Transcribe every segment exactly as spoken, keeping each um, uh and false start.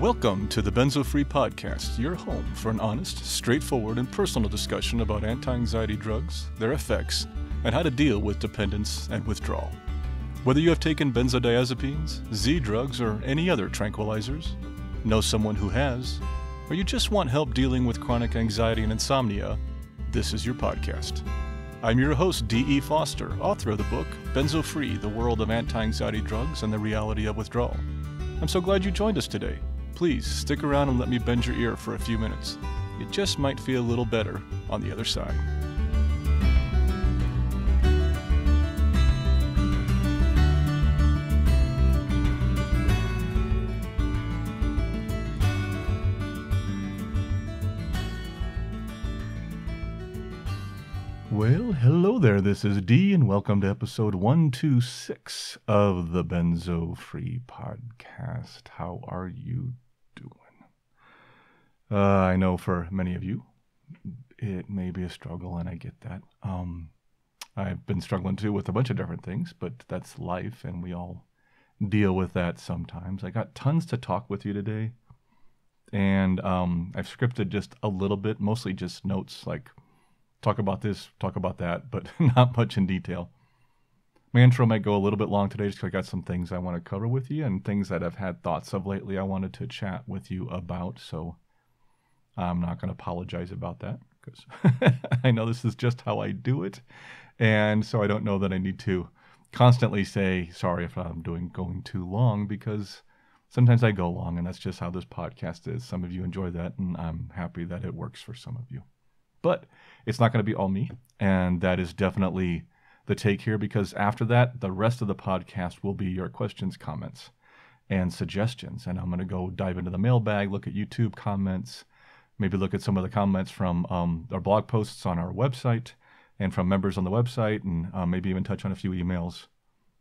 Welcome to the Benzo Free Podcast, your home for an honest, straightforward, and personal discussion about anti-anxiety drugs, their effects, and how to deal with dependence and withdrawal. Whether you have taken benzodiazepines, Z-drugs, or any other tranquilizers, know someone who has, or you just want help dealing with chronic anxiety and insomnia, this is your podcast. I'm your host, D E Foster, author of the book, Benzo Free, The World of Anti-Anxiety Drugs and the Reality of Withdrawal. I'm so glad you joined us today. Please stick around and let me bend your ear for a few minutes. It just might feel a little better on the other side. Well, hello there. This is D, and welcome to episode one twenty-six of the Benzo Free Podcast. How are you doing? Uh, I know for many of you, it may be a struggle, and I get that. Um, I've been struggling, too, with a bunch of different things, but that's life, and we all deal with that sometimes. I got tons to talk with you today, and um, I've scripted just a little bit, mostly just notes, like talk about this, talk about that, but not much in detail. My intro might go a little bit long today just because I got some things I want to cover with you and things that I've had thoughts of lately I wanted to chat with you about, so I'm not going to apologize about that because I know this is just how I do it, and so I don't know that I need to constantly say sorry if I'm doing going too long, because sometimes I go long, and that's just how this podcast is. Some of you enjoy that, and I'm happy that it works for some of you. But it's not going to be all me, and that is definitely the take here, because after that, the rest of the podcast will be your questions, comments, and suggestions. And I'm going to go dive into the mailbag, look at YouTube comments, maybe look at some of the comments from um, our blog posts on our website and from members on the website, and uh, maybe even touch on a few emails,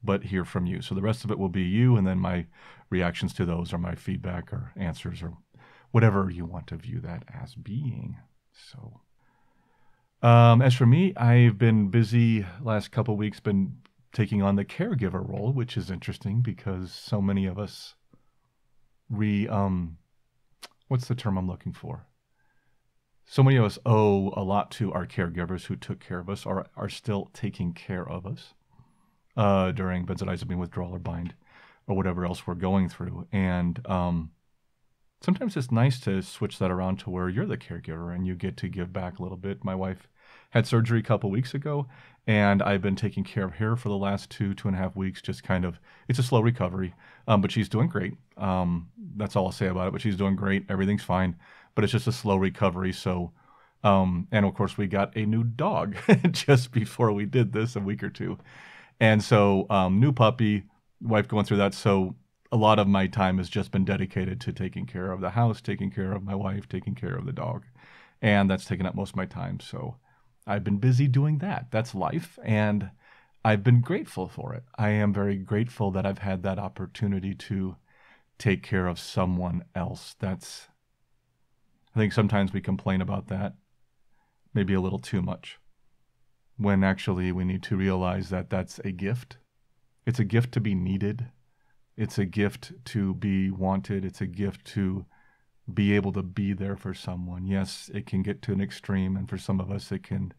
but hear from you. So the rest of it will be you, and then my reactions to those or my feedback or answers or whatever you want to view that as being. So Um, as for me, I've been busy last couple weeks, been taking on the caregiver role, which is interesting because so many of us re, um, what's the term I'm looking for? So many of us owe a lot to our caregivers who took care of us or are still taking care of us uh, during benzodiazepine withdrawal or bind or whatever else we're going through. And um, sometimes it's nice to switch that around to where you're the caregiver and you get to give back a little bit. My wife had surgery a couple weeks ago, and I've been taking care of her for the last two, two and a half weeks, just kind of, it's a slow recovery, um, but she's doing great. Um, that's all I'll say about it, but she's doing great. Everything's fine, but it's just a slow recovery. So, um, and of course, we got a new dog just before we did this, a week or two. And so um, new puppy, wife going through that. So a lot of my time has just been dedicated to taking care of the house, taking care of my wife, taking care of the dog. And that's taken up most of my time. So I've been busy doing that. That's life. And I've been grateful for it. I am very grateful that I've had that opportunity to take care of someone else. That's, I think sometimes we complain about that maybe a little too much, when actually we need to realize that that's a gift. It's a gift to be needed. It's a gift to be wanted. It's a gift to be able to be there for someone. Yes, it can get to an extreme, and for some of us it can,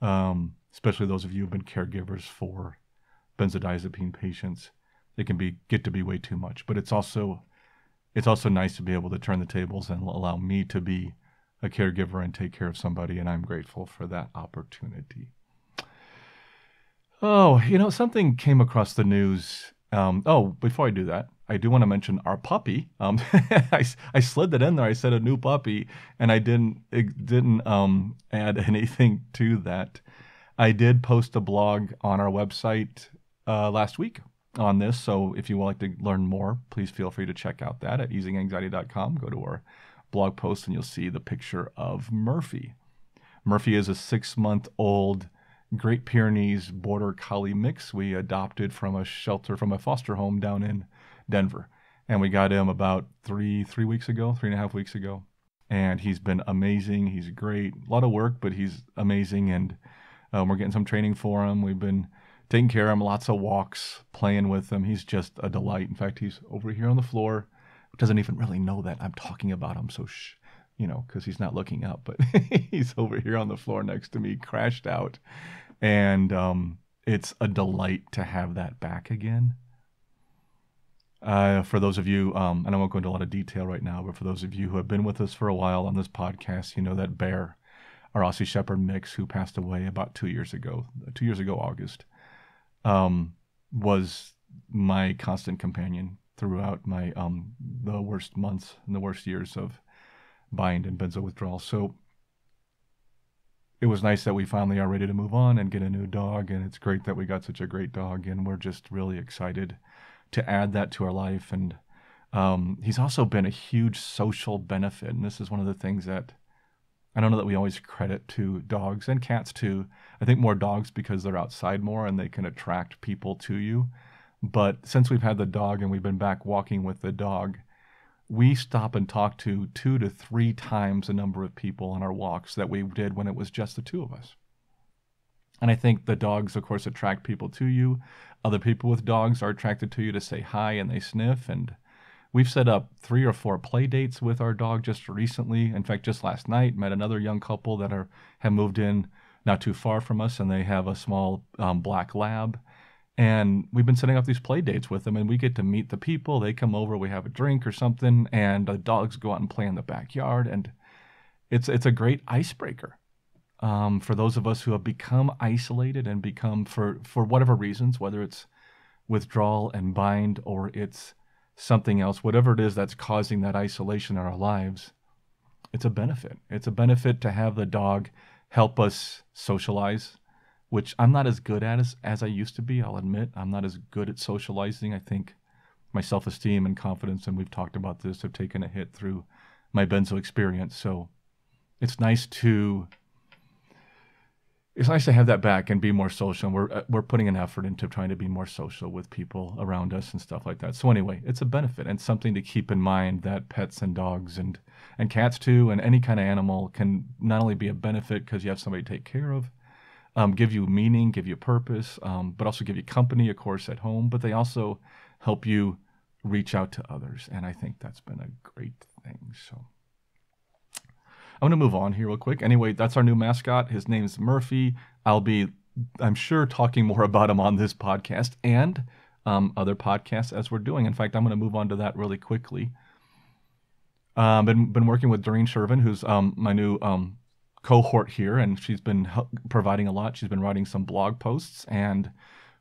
um, especially those of you who've been caregivers for benzodiazepine patients, it can be get to be way too much. But it's also it's also nice to be able to turn the tables and allow me to be a caregiver and take care of somebody, and I'm grateful for that opportunity. Oh, you know, something came across the news. Um, oh, before I do that, I do want to mention our puppy. Um, I, I slid that in there. I said a new puppy, and I didn't it didn't um, add anything to that. I did post a blog on our website uh, last week on this, so if you would like to learn more, please feel free to check out that at easing anxiety dot com. Go to our blog post, and you'll see the picture of Murphy. Murphy is a six-month-old Great Pyrenees Border Collie mix we adopted from a shelter, from a foster home down in Denver. And we got him about three, three weeks ago, three and a half weeks ago. And he's been amazing. He's great. A lot of work, but he's amazing. And um, we're getting some training for him. We've been taking care of him, lots of walks, playing with him. He's just a delight. In fact, he's over here on the floor doesn't even really know that I'm talking about him. So, shh, you know, because he's not looking up, but he's over here on the floor next to me, crashed out. And um, it's a delight to have that back again. Uh, for those of you, um, and I won't go into a lot of detail right now, but for those of you who have been with us for a while on this podcast, you know that Bear, our Aussie Shepherd Mix, who passed away about two years ago, two years ago, August, um, was my constant companion throughout my um, the worst months and the worst years of bind and benzo withdrawal. So it was nice that we finally are ready to move on and get a new dog, and it's great that we got such a great dog, and we're just really excited to add that to our life. And um, he's also been a huge social benefit, and this is one of the things that I don't know that we always credit to dogs, and cats too. I think more dogs because they're outside more and they can attract people to you. But since we've had the dog and we've been back walking with the dog, we stop and talk to two to three times the number of people on our walks that we did when it was just the two of us. And I think the dogs, of course, attract people to you. Other people with dogs are attracted to you to say hi, and they sniff. And we've set up three or four play dates with our dog just recently. In fact, just last night, met another young couple that are have moved in not too far from us, and they have a small um, black lab. And we've been setting up these play dates with them, and we get to meet the people. They come over, we have a drink or something, and the dogs go out and play in the backyard. And it's it's a great icebreaker um, for those of us who have become isolated and become, for, for whatever reasons, whether it's withdrawal and bind or it's something else, whatever it is that's causing that isolation in our lives, it's a benefit. It's a benefit to have the dog help us socialize, which I'm not as good at as, as I used to be, I'll admit. I'm not as good at socializing. I think my self-esteem and confidence, and we've talked about this, have taken a hit through my benzo experience. So it's nice to it's nice to have that back and be more social. And we're, we're putting an effort into trying to be more social with people around us and stuff like that. So anyway, it's a benefit and something to keep in mind that pets and dogs and, and cats too, and any kind of animal can not only be a benefit because you have somebody to take care of, Um, give you meaning, give you purpose, um, but also give you company, of course, at home. But they also help you reach out to others. And I think that's been a great thing. So I'm going to move on here real quick. Anyway, that's our new mascot. His name's Murphy. I'll be, I'm sure, talking more about him on this podcast and um, other podcasts as we're doing. In fact, I'm going to move on to that really quickly. I've uh, been, been working with Doreen Shervin, who's um, my new um cohort here, and she's been providing a lot. She's been writing some blog posts, and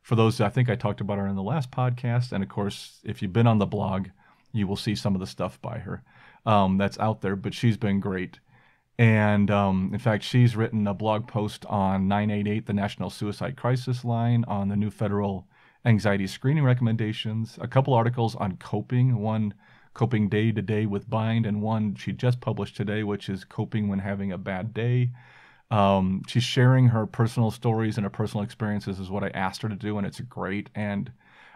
for those, I think I talked about her in the last podcast, and of course, if you've been on the blog, you will see some of the stuff by her um, that's out there, but she's been great. And um, in fact, she's written a blog post on nine eight eight, the National Suicide Crisis Line, on the new federal anxiety screening recommendations, a couple articles on coping, one Coping Day to Day with Bind, and one she just published today, which is Coping When Having a Bad Day. Um, she's sharing her personal stories and her personal experiences is what I asked her to do, and it's great. And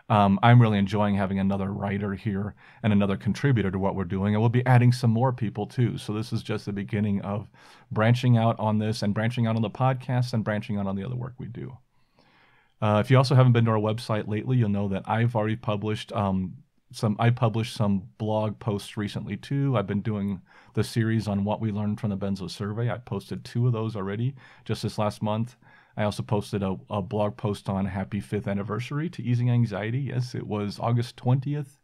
um, I'm really enjoying having another writer here and another contributor to what we're doing. And we'll be adding some more people too. So this is just the beginning of branching out on this and branching out on the podcast and branching out on the other work we do. Uh, if you also haven't been to our website lately, you'll know that I've already published um, Some I published some blog posts recently, too. I've been doing the series on what we learned from the Benzo survey. I posted two of those already just this last month. I also posted a, a blog post on happy fifth anniversary to Easing Anxiety. Yes, it was August twentieth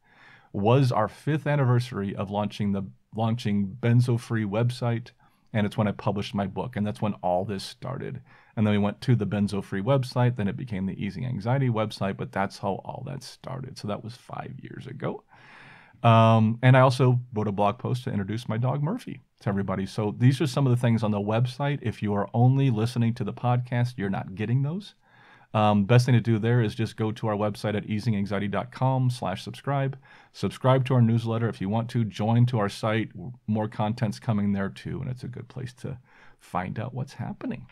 was our fifth anniversary of launching the launching Benzo Free website. And it's when I published my book. And that's when all this started. And then we went to the Benzo Free website. Then it became the Easing Anxiety website. But that's how all that started. So that was five years ago. Um, and I also wrote a blog post to introduce my dog Murphy to everybody. So these are some of the things on the website. If you are only listening to the podcast, you're not getting those. Um, best thing to do there is just go to our website at easinganxiety.com slash subscribe. Subscribe to our newsletter if you want to. Join to our site. More content's coming there too, and it's a good place to find out what's happening.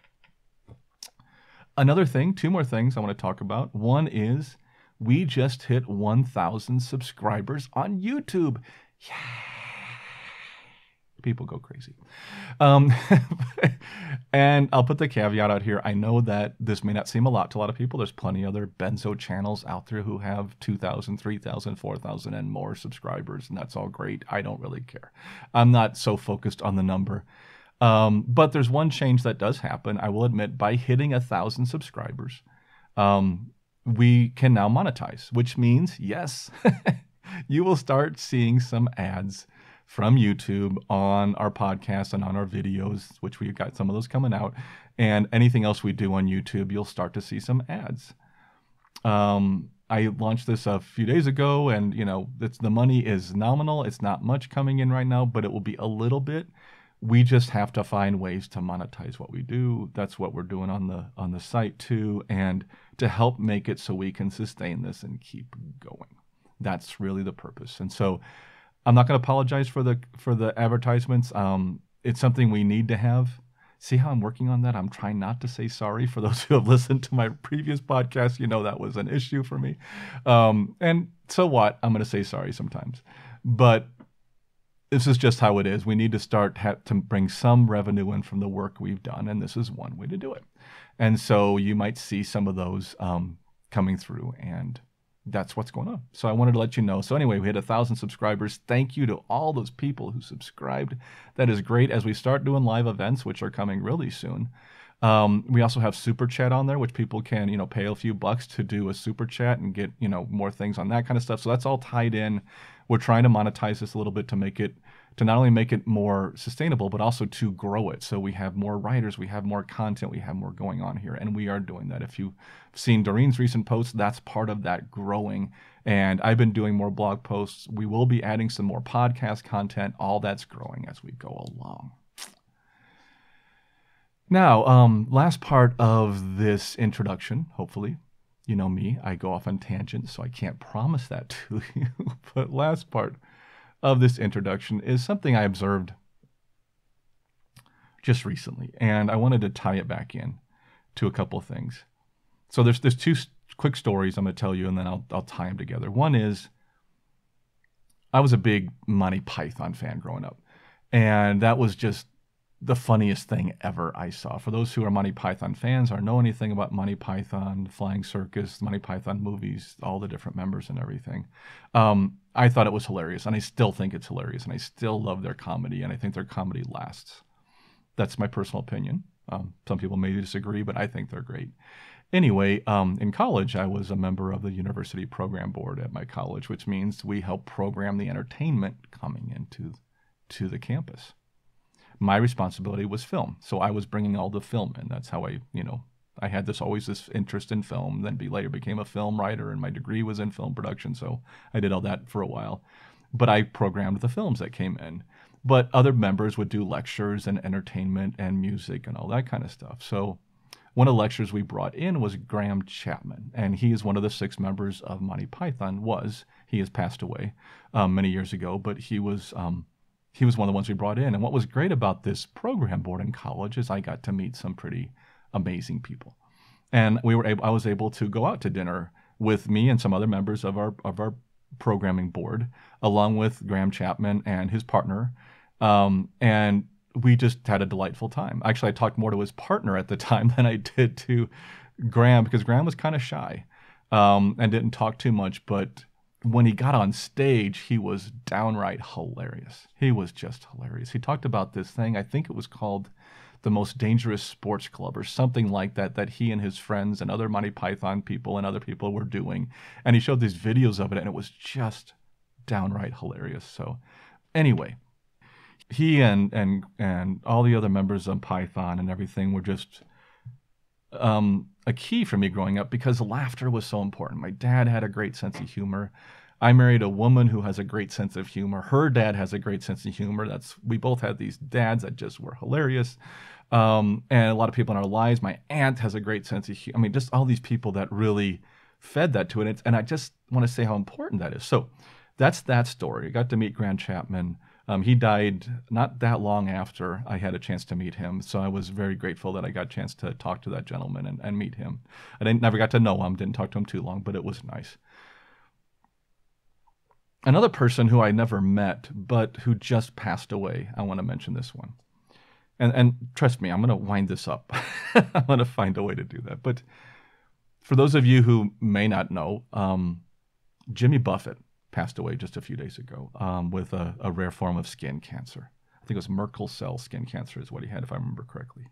Another thing, two more things I want to talk about. One is we just hit one thousand subscribers on YouTube. Yeah. people go crazy. Um, and I'll put the caveat out here. I know that this may not seem a lot to a lot of people. There's plenty of other benzo channels out there who have two thousand, three thousand, four thousand and more subscribers, and that's all great. I don't really care. I'm not so focused on the number. Um, but there's one change that does happen, I will admit. By hitting one thousand subscribers, um, we can now monetize, which means, yes, you will start seeing some ads from YouTube on our podcast and on our videos, which we've got some of those coming out, and anything else we do on YouTube, you'll start to see some ads. Um, I launched this a few days ago, and you know, it's, the money is nominal. It's not much coming in right now, but it will be a little bit. We just have to find ways to monetize what we do. That's what we're doing on the on the site too, and to help make it so we can sustain this and keep going. That's really the purpose. And so, I'm not going to apologize for the for the advertisements. Um, it's something we need to have. See how I'm working on that? I'm trying not to say sorry. For those who have listened to my previous podcast, you know that was an issue for me. Um, and so what? I'm going to say sorry sometimes. But this is just how it is. We need to start ha- to bring some revenue in from the work we've done, and this is one way to do it. And so you might see some of those um, coming through, and that's what's going on. So I wanted to let you know. So anyway, we had a thousand subscribers. Thank you to all those people who subscribed. That is great. As we start doing live events, which are coming really soon, um, we also have Super Chat on there, which people can, you know, pay a few bucks to do a Super Chat and get, you know, more things on that kind of stuff. So that's all tied in. We're trying to monetize this a little bit to make it, to not only make it more sustainable, but also to grow it. So we have more writers, we have more content, we have more going on here, and we are doing that. If you've seen Doreen's recent posts, that's part of that growing. And I've been doing more blog posts. We will be adding some more podcast content. All that's growing as we go along. Now, um, last part of this introduction, hopefully. You know me, I go off on tangents, so I can't promise that to you. But last part of this introduction is something I observed just recently, and I wanted to tie it back in to a couple of things. So there's there's two quick stories I'm going to tell you, and then I'll I'll tie them together. One is, I was a big Monty Python fan growing up, and that was just the funniest thing ever I saw. For those who are Monty Python fans or know anything about Monty Python, Flying Circus, Monty Python movies, all the different members and everything, um, I thought it was hilarious, and I still think it's hilarious, and I still love their comedy, and I think their comedy lasts. That's my personal opinion. Um, some people may disagree, but I think they're great. Anyway, um, in college, I was a member of the university program board at my college, which means we help program the entertainment coming into to the campus. My responsibility was film, so I was bringing all the film in. That's how I, you know, I had this always this interest in film, then be, later became a film writer, and my degree was in film production, so I did all that for a while. But I programmed the films that came in. But other members would do lectures and entertainment and music and all that kind of stuff. So one of the lectures we brought in was Graham Chapman, and he is one of the six members of Monty Python, was. He has passed away um, many years ago, but he was... Um, He was one of the ones we brought in. And what was great about this program board in college is I got to meet some pretty amazing people. And we were able, I was able to go out to dinner with me and some other members of our of our programming board, along with Graham Chapman and his partner. Um, and we just had a delightful time. Actually, I talked more to his partner at the time than I did to Graham, because Graham was kind of shy um, and didn't talk too much, but when he got on stage, he was downright hilarious. He was just hilarious. He talked about this thing, I think it was called the Most Dangerous Sports Club or something like that, that he and his friends and other Monty Python people and other people were doing. And he showed these videos of it, and it was just downright hilarious. So anyway, he and and and all the other members of Python and everything were just... Um, a key for me growing up, because laughter was so important. My dad had a great sense of humor. I married a woman who has a great sense of humor. Her dad has a great sense of humor. That's, we both had these dads that just were hilarious. Um, and a lot of people in our lives, my aunt has a great sense of humor. I mean, just all these people that really fed that to it. And, and I just want to say how important that is. So that's that story. I got to meet Grant Chapman. Um, he died not that long after I had a chance to meet him, so I was very grateful that I got a chance to talk to that gentleman and, and meet him. I didn't, never got to know him, didn't talk to him too long, but it was nice. Another person who I never met, but who just passed away, I want to mention this one. And, and trust me, I'm going to wind this up. I'm going to find a way to do that. But for those of you who may not know, um, Jimmy Buffett passed away just a few days ago um, with a, a rare form of skin cancer. I think it was Merkel cell skin cancer is what he had, if I remember correctly.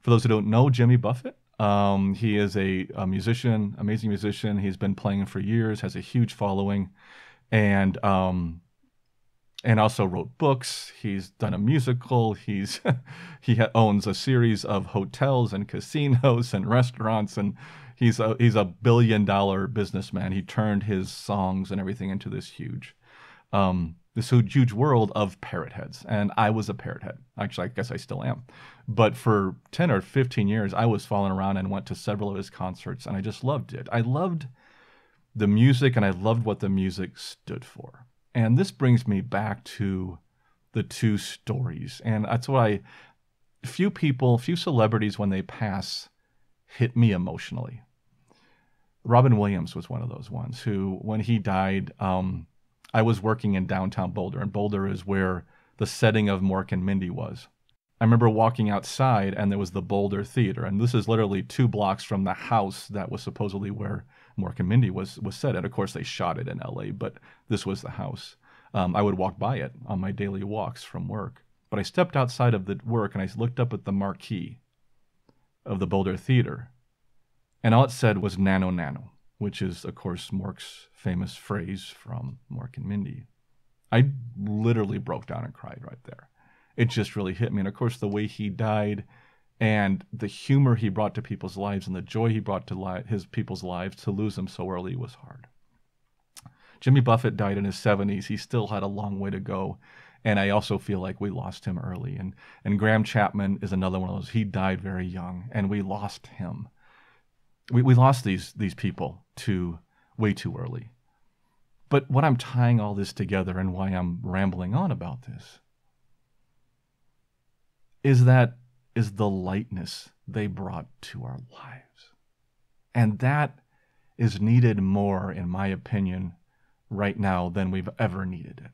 For those who don't know Jimmy Buffett, um, he is a, a musician, amazing musician. He's been playing for years, has a huge following, and um, and also wrote books. He's done a musical. He's he ha owns a series of hotels and casinos and restaurants, and he's a he's a billion dollar businessman. He turned his songs and everything into this huge um, this huge world of parrot heads. And I was a parrot head. Actually, I guess I still am. But for ten or fifteen years, I was following around and went to several of his concerts, and I just loved it. I loved the music, and I loved what the music stood for. And this brings me back to the two stories. And that's why few people, few celebrities, when they pass, hit me emotionally. Robin Williams was one of those ones who, when he died, um, I was working in downtown Boulder. And Boulder is where the setting of Mork and Mindy was. I remember walking outside, and there was the Boulder Theater. And this is literally two blocks from the house that was supposedly where Mork and Mindy was was set at. Of course, they shot it in L A, but this was the house. Um, I would walk by it on my daily walks from work. But I stepped outside of the work, and I looked up at the marquee of the Boulder Theater. And all it said was nano nano, which is, of course, Mork's famous phrase from Mork and Mindy. I literally broke down and cried right there. It just really hit me. And, of course, the way he died and the humor he brought to people's lives and the joy he brought to li his people's lives, to lose him so early was hard. Jimmy Buffett died in his seventies. He still had a long way to go. And I also feel like we lost him early. And, and Graham Chapman is another one of those. He died very young, and we lost him. We, we lost these, these people to way too early. But what I'm tying all this together and why I'm rambling on about this is that is the lightness they brought to our lives. And that is needed more, in my opinion, right now than we've ever needed it.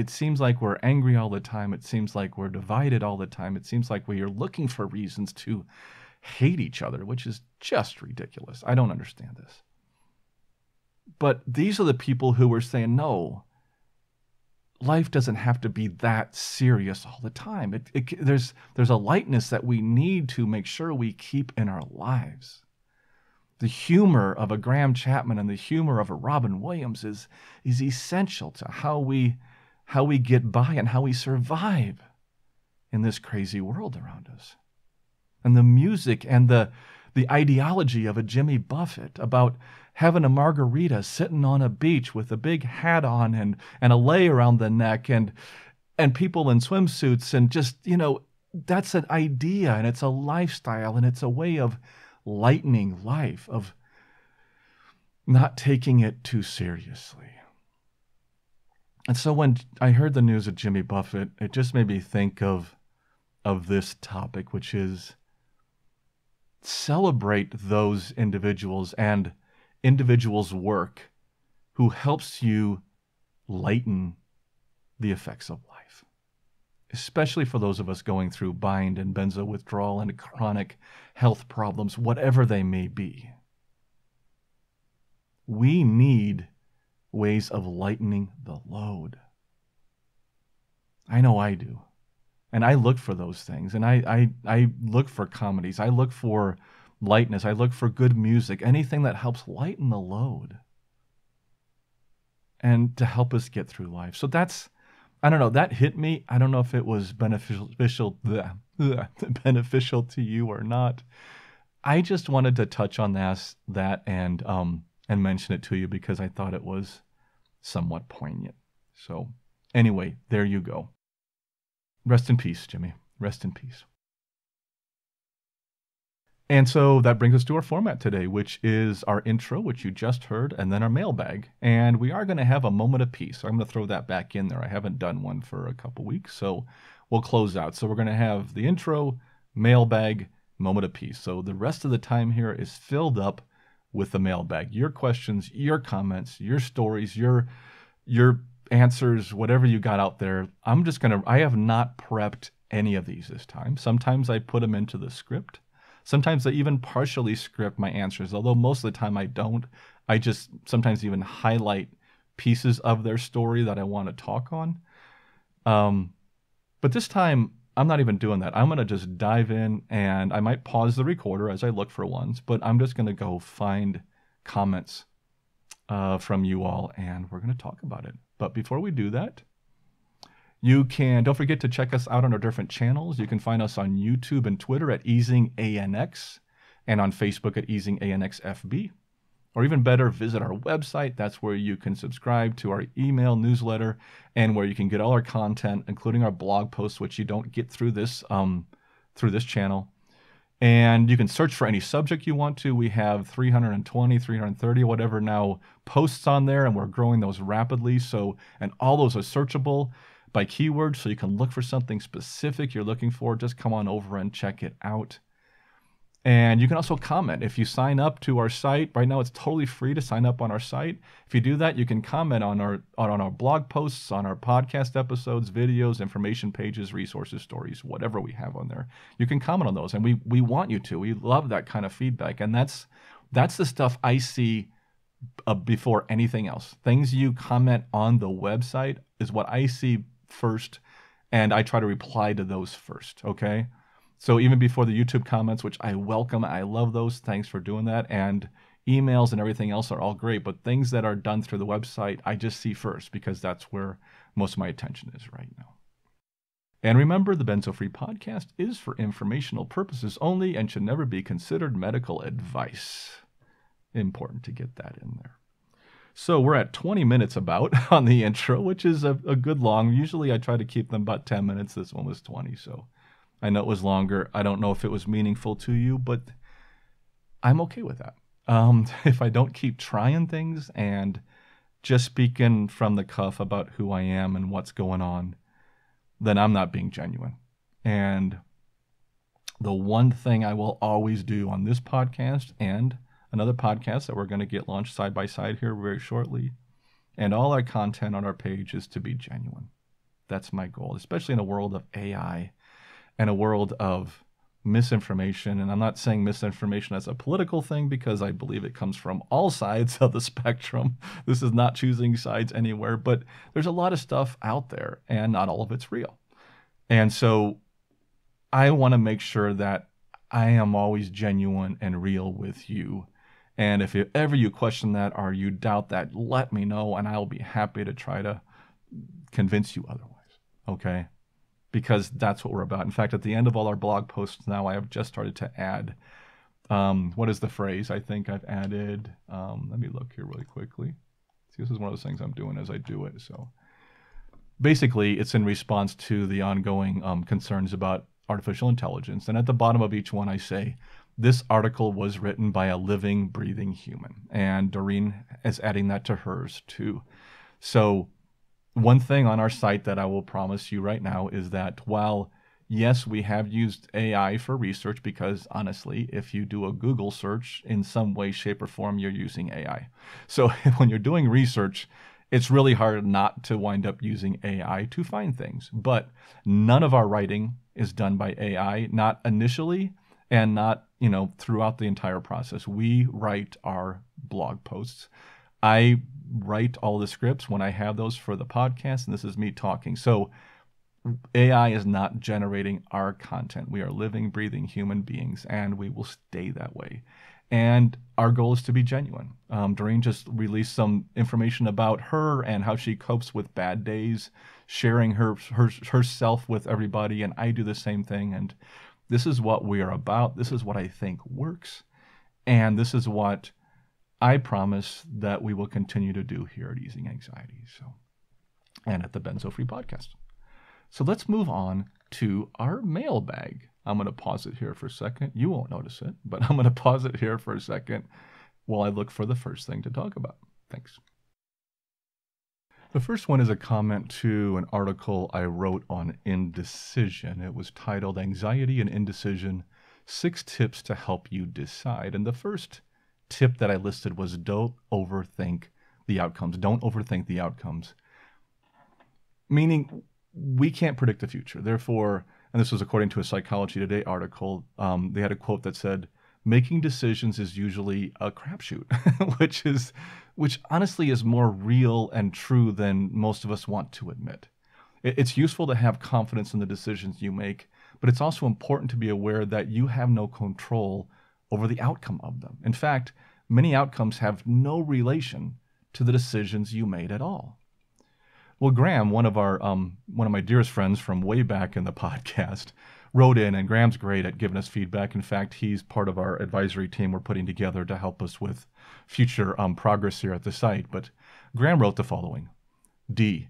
It seems like we're angry all the time. It seems like we're divided all the time. It seems like we are looking for reasons to hate each other, which is just ridiculous. I don't understand this. But these are the people who were saying, no, life doesn't have to be that serious all the time. It, it, there's, there's a lightness that we need to make sure we keep in our lives. The humor of a Graham Chapman and the humor of a Robin Williams is, is essential to how we, how we get by and how we survive in this crazy world around us. And the music and the, the ideology of a Jimmy Buffett about having a margarita, sitting on a beach with a big hat on and, and a lei around the neck and, and people in swimsuits and just, you know, that's an idea, and it's a lifestyle, and it's a way of lightening life, of not taking it too seriously. And so when I heard the news of Jimmy Buffett, it just made me think of, of this topic, which is celebrate those individuals and individuals' work who helps you lighten the effects of life, especially for those of us going through bind and benzo withdrawal and chronic health problems, whatever they may be. We need ways of lightening the load. I know I do. And I look for those things, and I, I, I look for comedies. I look for lightness. I look for good music, anything that helps lighten the load and to help us get through life. So that's, I don't know, that hit me. I don't know if it was beneficial, bleh, bleh, beneficial to you or not. I just wanted to touch on that, that and, um, and mention it to you because I thought it was somewhat poignant. So anyway, there you go. Rest in peace, Jimmy. Rest in peace. And so that brings us to our format today, which is our intro, which you just heard, and then our mailbag. And we are going to have a moment of peace. I'm going to throw that back in there. I haven't done one for a couple weeks, so we'll close out. So we're going to have the intro, mailbag, moment of peace. So the rest of the time here is filled up with the mailbag. Your questions, your comments, your stories, your your answers, whatever you got out there. I'm just gonna, I have not prepped any of these this time. Sometimes I put them into the script. Sometimes I even partially script my answers, although most of the time I don't. I just sometimes even highlight pieces of their story that I want to talk on. Um, but this time, I'm not even doing that. I'm going to just dive in, and I might pause the recorder as I look for ones, but I'm just going to go find comments uh, from you all, and we're going to talk about it. But before we do that, you can, don't forget to check us out on our different channels. You can find us on YouTube and Twitter at Easing A N X, and on Facebook at Easing A N X F B. Or even better, visit our website. That's where you can subscribe to our email newsletter and where you can get all our content, including our blog posts, which you don't get through this um, through this channel. And you can search for any subject you want to. We have three hundred twenty, three hundred thirty, whatever now, posts on there, and we're growing those rapidly. So, and all those are searchable by keyword, so you can look for something specific you're looking for. Just come on over and check it out. And you can also comment. If you sign up to our site, right now it's totally free to sign up on our site. If you do that, you can comment on our on our blog posts, on our podcast episodes, videos, information pages, resources, stories, whatever we have on there. You can comment on those, and we we want you to. We love that kind of feedback, and that's that's the stuff I see uh, before anything else. Things you comment on the website is what I see first, and I try to reply to those first, okay? So even before the YouTube comments, which I welcome, I love those. Thanks for doing that. And emails and everything else are all great. But things that are done through the website, I just see first because that's where most of my attention is right now. And remember, the Benzo Free Podcast is for informational purposes only and should never be considered medical advice. Important to get that in there. So we're at twenty minutes about on the intro, which is a, a good long. Usually I try to keep them about ten minutes. This one was twenty, so... I know it was longer. I don't know if it was meaningful to you, but I'm okay with that. Um, if I don't keep trying things and just speaking from the cuff about who I am and what's going on, then I'm not being genuine. And the one thing I will always do on this podcast and another podcast that we're going to get launched side by side here very shortly, and all our content on our page, is to be genuine. That's my goal, especially in a world of A I. And a world of misinformation. And I'm not saying misinformation as a political thing, because I believe it comes from all sides of the spectrum. This is not choosing sides anywhere, but there's a lot of stuff out there and not all of it's real. And so I want to make sure that I am always genuine and real with you. And if ever you question that or you doubt that, let me know, and I'll be happy to try to convince you otherwise, okay? Because that's what we're about. In fact, at the end of all our blog posts now, I have just started to add, um, what is the phrase? I think I've added, um, let me look here really quickly. See, this is one of those things I'm doing as I do it. So basically, it's in response to the ongoing um, concerns about artificial intelligence. And at the bottom of each one, I say, this article was written by a living, breathing human. And Doreen is adding that to hers too. So one thing on our site that I will promise you right now is that while, yes, we have used A I for research, because honestly, if you do a Google search in some way, shape, or form, you're using A I. So when you're doing research, it's really hard not to wind up using A I to find things. But none of our writing is done by A I, not initially and not, you know, throughout the entire process. We write our blog posts. I write all the scripts when I have those for the podcast, and this is me talking. So A I is not generating our content. We are living, breathing human beings, and we will stay that way. And our goal is to be genuine. Um, Doreen just released some information about her and how she copes with bad days, sharing her, her herself with everybody, and I do the same thing. And this is what we are about. This is what I think works, and this is what I promise that we will continue to do here at Easing Anxiety, so, and at the Benzo Free Podcast. So let's move on to our mailbag. I'm going to pause it here for a second. You won't notice it, but I'm going to pause it here for a second while I look for the first thing to talk about. Thanks. The first one is a comment to an article I wrote on indecision. It was titled Anxiety and Indecision, Six Tips to Help You Decide. And the first tip that I listed was don't overthink the outcomes. Don't overthink the outcomes. Meaning we can't predict the future. Therefore, and this was according to a Psychology Today article, um, they had a quote that said, making decisions is usually a crapshoot, which is, which honestly is more real and true than most of us want to admit. It's useful to have confidence in the decisions you make, but it's also important to be aware that you have no control over the outcome of them. In fact, many outcomes have no relation to the decisions you made at all. Well, Graham, one of our um, one of my dearest friends from way back in the podcast, wrote in, and Graham's great at giving us feedback. In fact, he's part of our advisory team we're putting together to help us with future um, progress here at the site. But Graham wrote the following. D,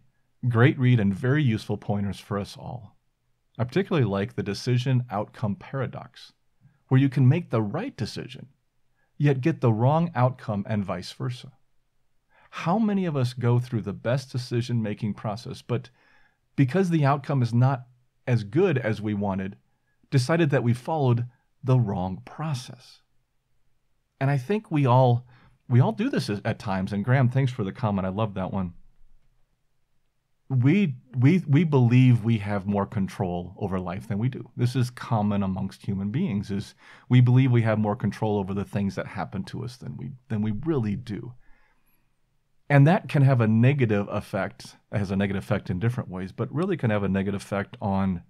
great read and very useful pointers for us all. I particularly like the decision outcome paradox, where you can make the right decision, yet get the wrong outcome and vice versa. How many of us go through the best decision-making process, but because the outcome is not as good as we wanted, decided that we followed the wrong process? And I think we all, we all do this at times. And Graham, thanks for the comment. I love that one. We, we, we believe we have more control over life than we do. This is common amongst human beings, is we believe we have more control over the things that happen to us than we, than we really do. And that can have a negative effect, has a negative effect in different ways, but really can have a negative effect on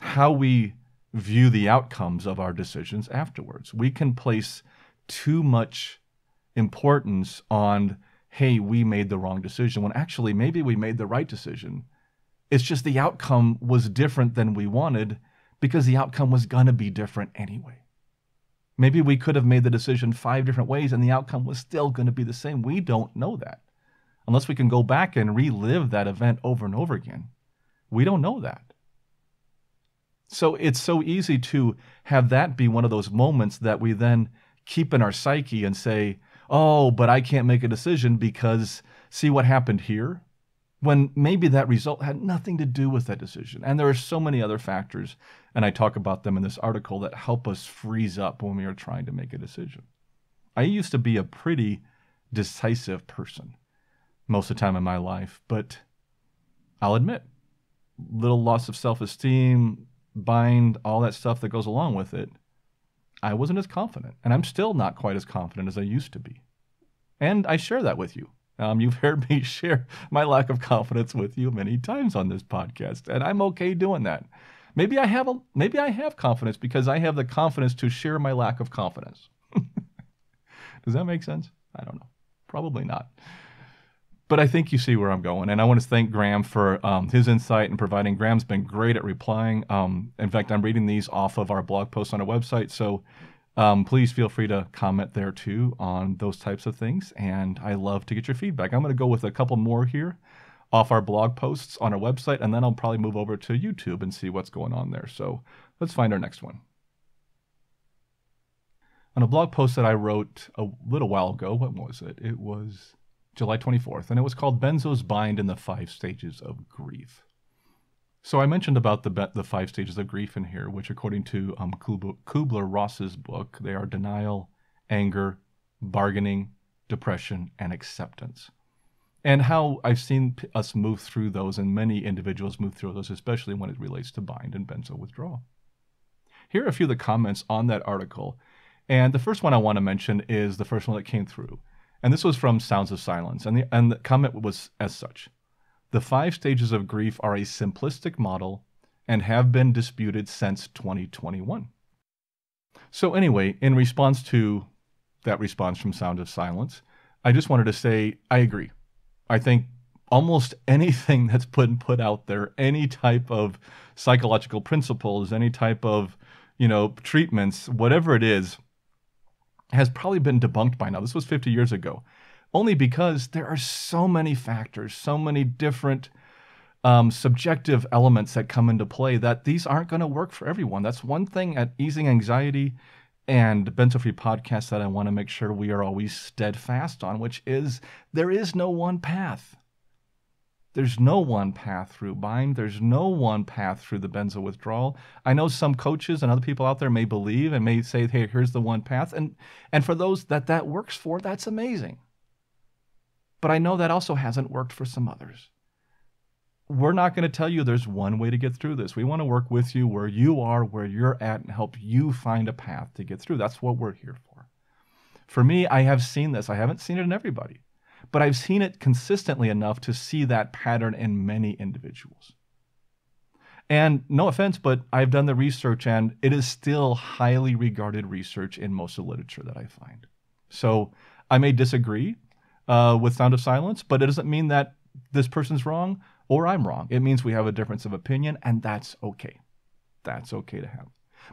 how we view the outcomes of our decisions afterwards. We can place too much importance on, hey, we made the wrong decision, when actually maybe we made the right decision. It's just the outcome was different than we wanted because the outcome was going to be different anyway. Maybe we could have made the decision five different ways and the outcome was still going to be the same. We don't know that. Unless we can go back and relive that event over and over again. We don't know that. So it's so easy to have that be one of those moments that we then keep in our psyche and say, oh, but I can't make a decision because see what happened here? When maybe that result had nothing to do with that decision. And there are so many other factors, and I talk about them in this article, that help us freeze up when we are trying to make a decision. I used to be a pretty decisive person most of the time in my life, but I'll admit, little loss of self-esteem, bind, all that stuff that goes along with it, I wasn't as confident, and I'm still not quite as confident as I used to be. And I share that with you. Um, you've heard me share my lack of confidence with you many times on this podcast, and I'm okay doing that. Maybe I have a, maybe I have confidence because I have the confidence to share my lack of confidence. Does that make sense? I don't know. Probably not. But I think you see where I'm going, and I want to thank Graham for um, his insight and providing. Graham's been great at replying. Um, in fact, I'm reading these off of our blog post on our website, so Um, please feel free to comment there too on those types of things. And I love to get your feedback. I'm going to go with a couple more here off our blog posts on our website, and then I'll probably move over to YouTube and see what's going on there. So let's find our next one. On a blog post that I wrote a little while ago, when was it? It was July twenty-fourth, and it was called Benzo's Bind in the Five Stages of Grief. So I mentioned about the the five stages of grief in here, which according to um, Kubler-Ross's book, they are denial, anger, bargaining, depression, and acceptance. And how I've seen us move through those, and many individuals move through those, especially when it relates to bind and benzo withdrawal. Here are a few of the comments on that article. And the first one I want to mention is the first one that came through. And this was from Sounds of Silence. And the, and the comment was as such. The five stages of grief are a simplistic model and have been disputed since twenty twenty-one. So anyway, in response to that response from Sound of Silence, I just wanted to say, I agree. I think almost anything that's put put out there, any type of psychological principles, any type of, you know, treatments, whatever it is, has probably been debunked by now. This was fifty years ago. Only because there are so many factors, so many different um, subjective elements that come into play that these aren't going to work for everyone. That's one thing at Easing Anxiety and Benzo Free Podcast that I want to make sure we are always steadfast on, which is there is no one path. There's no one path through BIND. There's no one path through the benzo withdrawal. I know some coaches and other people out there may believe and may say, hey, here's the one path. And, and for those that that works for, that's amazing. But I know that also hasn't worked for some others. We're not going to tell you there's one way to get through this. We want to work with you where you are, where you're at, and help you find a path to get through. That's what we're here for. For me, I have seen this. I haven't seen it in everybody, but I've seen it consistently enough to see that pattern in many individuals. And no offense, but I've done the research, and it is still highly regarded research in most of the literature that I find. So I may disagree uh, with Sound of Silence, but it doesn't mean that this person's wrong or I'm wrong. It means we have a difference of opinion, and that's okay. That's okay to have.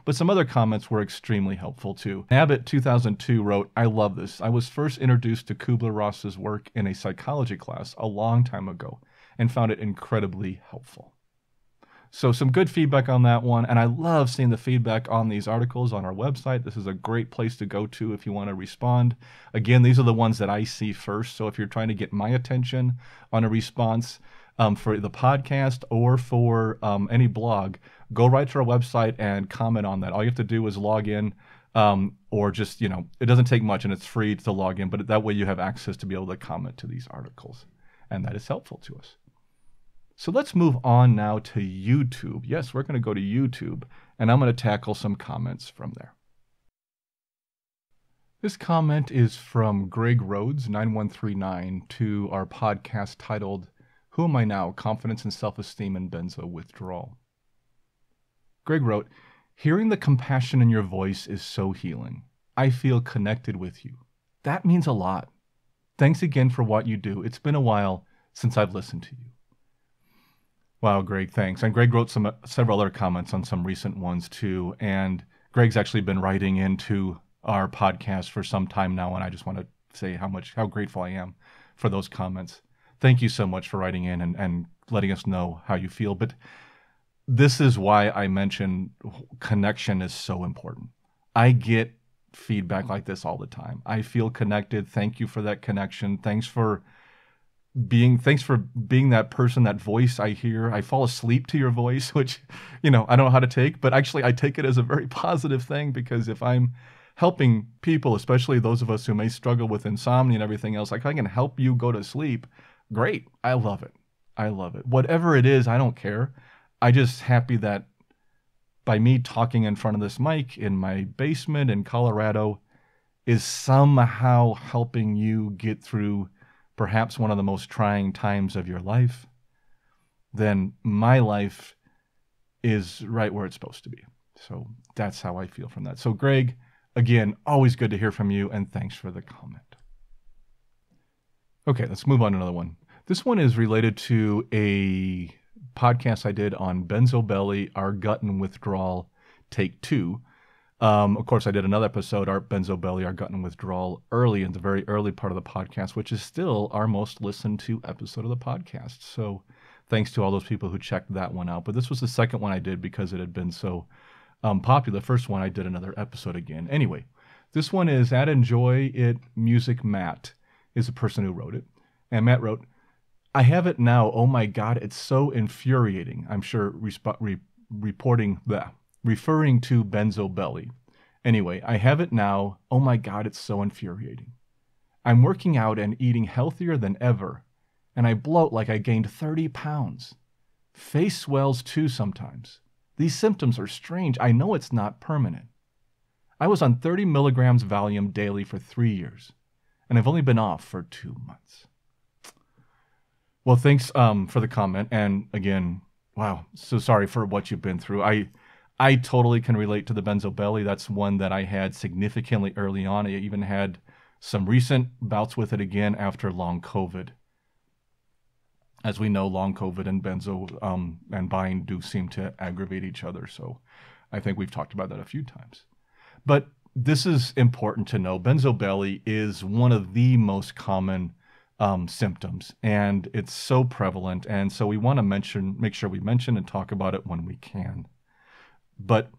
But some other comments were extremely helpful too. Abbott two thousand two wrote, I love this. I was first introduced to Kubler-Ross's work in a psychology class a long time ago and found it incredibly helpful. So some good feedback on that one. And I love seeing the feedback on these articles on our website. This is a great place to go to if you want to respond. Again, these are the ones that I see first. So if you're trying to get my attention on a response, Um, for the podcast or for um, any blog, go right to our website and comment on that. All you have to do is log in um, or just, you know, it doesn't take much and it's free to log in, but that way you have access to be able to comment to these articles. And that is helpful to us. So let's move on now to YouTube. Yes, we're going to go to YouTube and I'm going to tackle some comments from there. This comment is from Greg Rhodes, nine one three nine, to our podcast titled, Who Am I Now? Confidence and Self-Esteem in Benzo Withdrawal. Greg wrote, hearing the compassion in your voice is so healing. I feel connected with you. That means a lot. Thanks again for what you do. It's been a while since I've listened to you. Wow, Greg, thanks. And Greg wrote some several other comments on some recent ones too. And Greg's actually been writing into our podcast for some time now. And I just want to say how much, how grateful I am for those comments. Thank you so much for writing in and, and letting us know how you feel. But this is why I mentioned connection is so important. I get feedback like this all the time. I feel connected. Thank you for that connection. Thanks for being, thanks for being that person, that voice I hear. I fall asleep to your voice, which, you know, I don't know how to take, but actually I take it as a very positive thing, because if I'm helping people, especially those of us who may struggle with insomnia and everything else, like I can help you go to sleep. Great. I love it. I love it. Whatever it is, I don't care. I just happy that by me talking in front of this mic in my basement in Colorado is somehow helping you get through perhaps one of the most trying times of your life, then my life is right where it's supposed to be. So that's how I feel from that. So Greg, again, always good to hear from you, and thanks for the comment. Okay, let's move on to another one. This one is related to a podcast I did on Benzo Belly, Our Gut and Withdrawal, Take Two. Um, of course, I did another episode, our Benzo Belly, Our Gut and Withdrawal, early in the very early part of the podcast, which is still our most listened to episode of the podcast. So thanks to all those people who checked that one out. But this was the second one I did because it had been so um, popular. The first one I did another episode again. Anyway, this one is at Enjoy It Music Matt. Is the person who wrote it. And Matt wrote, I have it now. Oh my God, it's so infuriating. I'm sure resp re reporting the referring to Benzo Belly. Anyway, I have it now. Oh my God, it's so infuriating. I'm working out and eating healthier than ever, and I bloat like I gained thirty pounds. Face swells too sometimes. These symptoms are strange. I know it's not permanent. I was on thirty milligrams Valium daily for three years. And I've only been off for two months. Well, thanks um, for the comment. And again, wow, so sorry for what you've been through. I I totally can relate to the Benzo Belly. That's one that I had significantly early on. I even had some recent bouts with it again after long COVID. As we know, long COVID and Benzo um, and BIND do seem to aggravate each other. So I think we've talked about that a few times. But this is important to know. Benzo Belly is one of the most common um, symptoms, and it's so prevalent. And so we want to mention, make sure we mention and talk about it when we can. But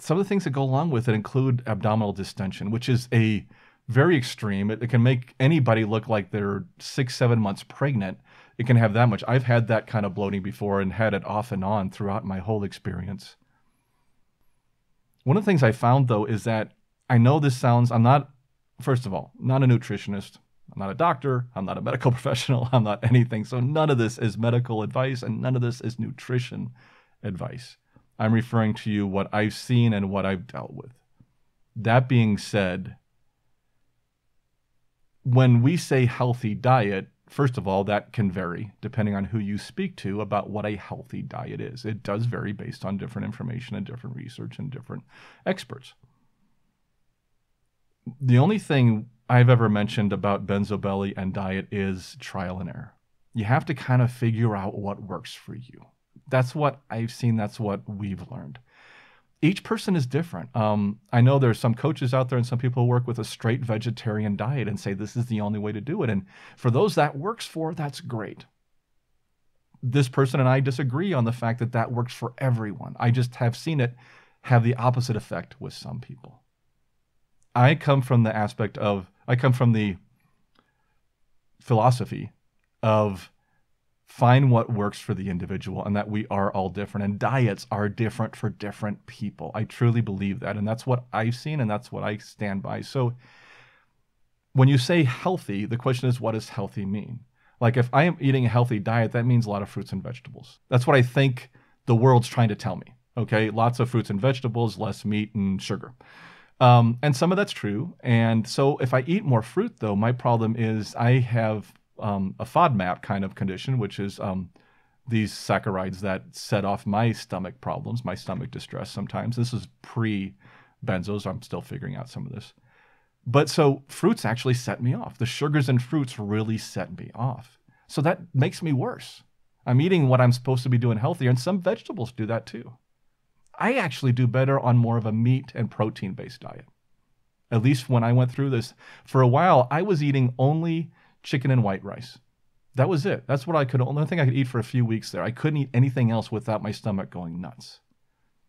some of the things that go along with it include abdominal distension, which is a very extreme. It, it can make anybody look like they're six, seven months pregnant. it can have that much. I've had that kind of bloating before and had it off and on throughout my whole experience. One of the things I found, though, is that I know this sounds, I'm not, first of all, not a nutritionist. I'm not a doctor. I'm not a medical professional. I'm not anything. So none of this is medical advice and none of this is nutrition advice. I'm referring to you what I've seen and what I've dealt with. That being said, when we say healthy diet, first of all, that can vary depending on who you speak to about what a healthy diet is. It does vary based on different information and different research and different experts. The only thing I've ever mentioned about benzo belly and diet is trial and error. You have to kind of figure out what works for you. That's what I've seen. That's what we've learned. Each person is different. Um, I know there's some coaches out there and some people work with a straight vegetarian diet and say this is the only way to do it. And for those that works for, that's great. This person and I disagree on the fact that that works for everyone. I just have seen it have the opposite effect with some people. I come from the aspect of, I come from the philosophy of find what works for the individual and that we are all different and diets are different for different people. I truly believe that. And that's what I've seen and that's what I stand by. So when you say healthy, the question is, what does healthy mean? Like if I am eating a healthy diet, that means a lot of fruits and vegetables. That's what I think the world's trying to tell me. Okay. Lots of fruits and vegetables, less meat and sugar. Um, and some of that's true. And so if I eat more fruit though, my problem is I have Um, a FODMAP kind of condition, which is um, these saccharides that set off my stomach problems, my stomach distress sometimes. This is pre-benzos. I'm still figuring out some of this. But so fruits actually set me off. The sugars in fruits really set me off. So that makes me worse. I'm eating what I'm supposed to be doing healthier, and some vegetables do that too. I actually do better on more of a meat and protein-based diet. At least when I went through this, for a while, I was eating only chicken and white rice. That was it. That's what I could, only thing I could eat for a few weeks there. I couldn't eat anything else without my stomach going nuts.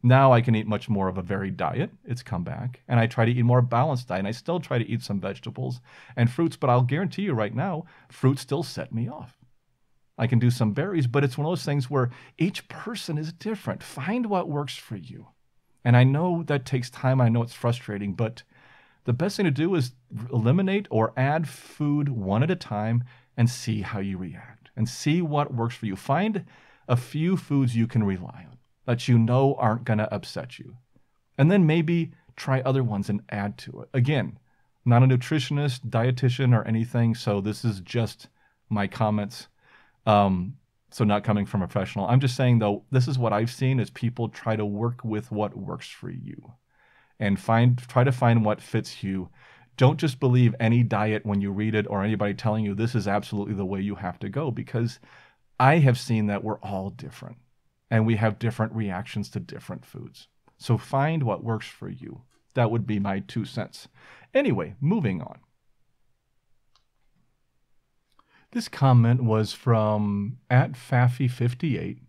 Now I can eat much more of a varied diet. It's come back. And I try to eat more balanced diet. And I still try to eat some vegetables and fruits, but I'll guarantee you right now, fruits still set me off. I can do some berries, but it's one of those things where each person is different. Find what works for you. And I know that takes time. I know it's frustrating, but the best thing to do is eliminate or add food one at a time and see how you react and see what works for you. Find a few foods you can rely on that you know aren't going to upset you. And then maybe try other ones and add to it. Again, not a nutritionist, dietitian, or anything, so this is just my comments. Um, so not coming from a professional. I'm just saying, though, this is what I've seen is people try to work with what works for you. And find, try to find what fits you. Don't just believe any diet when you read it or anybody telling you this is absolutely the way you have to go, because I have seen that we're all different and we have different reactions to different foods. So find what works for you. That would be my two cents. Anyway, moving on. This comment was from at Faffy fifty-eight